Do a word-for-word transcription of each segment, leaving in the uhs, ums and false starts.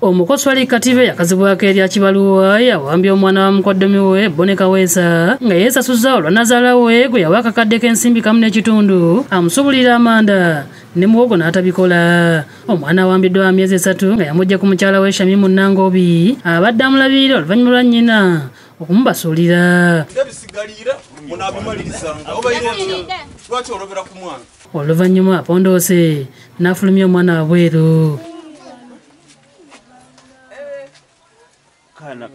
Omukozi wali katibe yakazibwako erya Kibaluwa yawambye omwana wa mukoddomi we Boneka Weesa nga yeesasuza olw'annazaalawe gwe yawakakaddeko ensimbi kamu n'ekitundu amusuubulira amanda ne muwogo n'atabikola. Omwana awambiddwa wa myezi esatu nga yamugja ku mukyala we Shamimu Nangobi abadde amulabirira oluvannyuma lwa nnyina okumbasulira. Oluvannyuma apondoose n'afulumya omwana wabweru. Era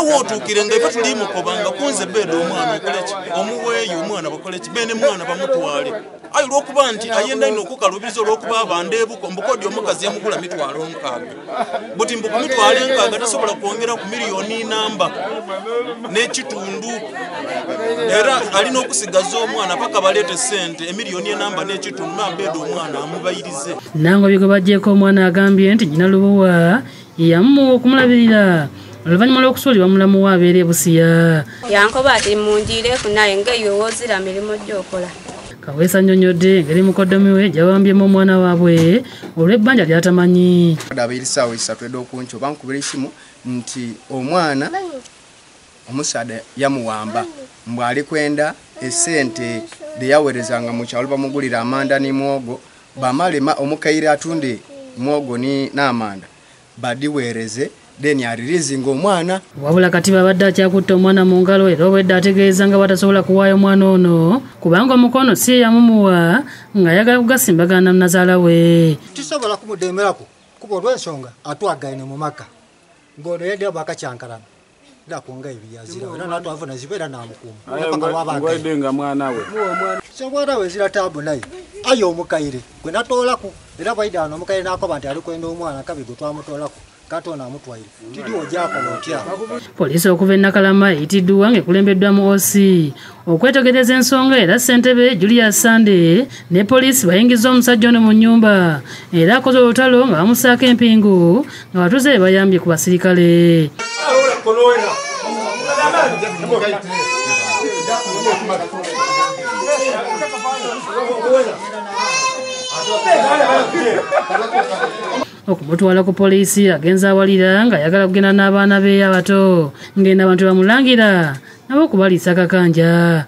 wootuukire nga ife tuli mukobanga kunze bedde omwana omuweeyo omwana bakole kibene mwana bamutwale ayi olw'okuba nti ayenda ino okukalubiriza olw'okuba abandeebuko mbukodi omukazi yamugula mitwalo nkaaga buti mbuku mitwalo nkaaga tasobola kwongera ku miliyoni namba n'ekitundu era alina okusigaza omwana paka baleete sente emiliyoni enamba n'ekitundu n'abeeda omwana amubayirize. Nango biko bajjeeko omwana agambye nti nnyina Lubuwa yamu okumulabirira oluvannyuma lw'okusuulibwa mulamu we abeera e Busia. Yankoba ati munjiireeku naye ng'eyowoozira mirimu gy'okola. Kaweesa annyonnyodde engeri mukoddomi we gy'awambyemu omwana waabwe olw'ebbanja ly'atamanyi. Abiri ssaawa essatu edda okunca oba nkubira esimu nti omwana omusaadha yamuwamba mbw'ali kwenda essente de yawerezanga mu kyalo bamugulira amanda ni mwogo bamalema omukaira atunde mwogo ni n'amanda badiwereze deni alirizinga omwana. Wabula katiba abadde akyakutta omwana mu ngalo era obwedde ategeeza nga batasobola kuwaayo omwana ono kubanga omukono si yamumuwa nga yagala kugasimbagana nazaala we. Tisobola kumudemerako kuba olw'ensonga atwagaine mu maka ng'ono yadde abakakyankalana da konga ibiyazira era nato avuna zibera na mukuma paka wabaga ngwedenga mwana we so bwara we zira tabo nayi ayo mukaire gwe natola ku era baidano mukaire nako bantu ali kwenda omwana kabigo twamutola ku katona mutwaire tidiwo jako notya. Polisi okuva Nakalama itiddwa ng'ekulembeddwa mu O C okwetegereza ensonga era Ssentebe Julius Sunday ne polisi bayingiza omusajja ono mu nnyumba era akoze olutalo nga bamusaako empingu nga batuze bayambye ku basirikale. Okumutwala ku poliisi agenza awalira nga ayagala kugenda n'abaana be abato ngenda abantu bamulangira nabo okubaliisa akakanja.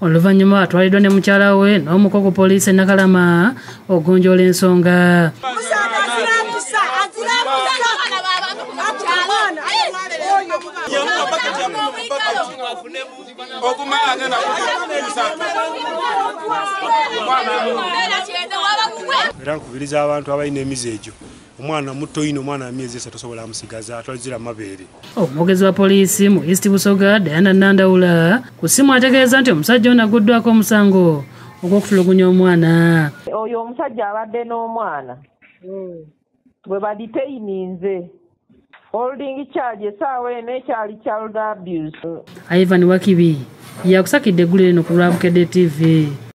Oluvannyuma atwaliddwa ne mukyala we n'omuko ku poliisi Nakalama ogonjola ensonga. Era nkubiriza abantu abalina emize egyo omwana muto yino omwana amyezi esatu sobola amusigaza atwalizira mabeere. Omwogezi wa poliisi mu East Busoga Diana Nandawula ku simu ategeeza nti omusajja ono aguddwako omusango ogw'okufulugunya omwana. Oyo omusajja abadde n'omwana bwe baditeininze holding charge esaawa eno ekyali child abuse. Ivan Wakibi yakusakidde eggulu lino ku Lwabukedde T V.